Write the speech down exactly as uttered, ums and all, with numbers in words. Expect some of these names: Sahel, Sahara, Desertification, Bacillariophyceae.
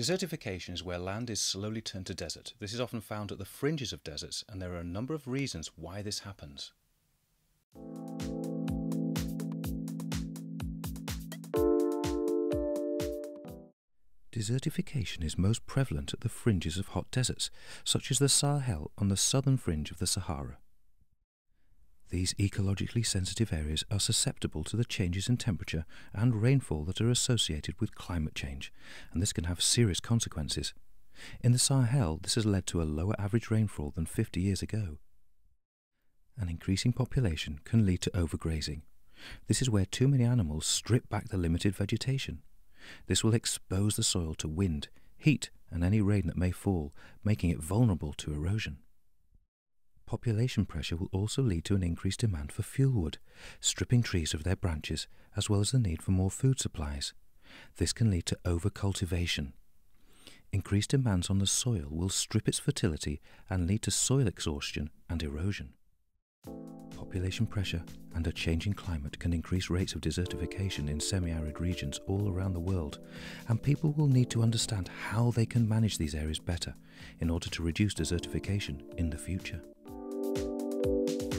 Desertification is where land is slowly turned to desert. This is often found at the fringes of deserts, and there are a number of reasons why this happens. Desertification is most prevalent at the fringes of hot deserts, such as the Sahel on the southern fringe of the Sahara. These ecologically sensitive areas are susceptible to the changes in temperature and rainfall that are associated with climate change, and this can have serious consequences. In the Sahel, this has led to a lower average rainfall than fifty years ago. An increasing population can lead to overgrazing. This is where too many animals strip back the limited vegetation. This will expose the soil to wind, heat, and any rain that may fall, making it vulnerable to erosion. Population pressure will also lead to an increased demand for fuelwood, stripping trees of their branches, as well as the need for more food supplies. This can lead to overcultivation. Increased demands on the soil will strip its fertility and lead to soil exhaustion and erosion. Population pressure and a changing climate can increase rates of desertification in semi-arid regions all around the world, and people will need to understand how they can manage these areas better in order to reduce desertification in the future. Thank you.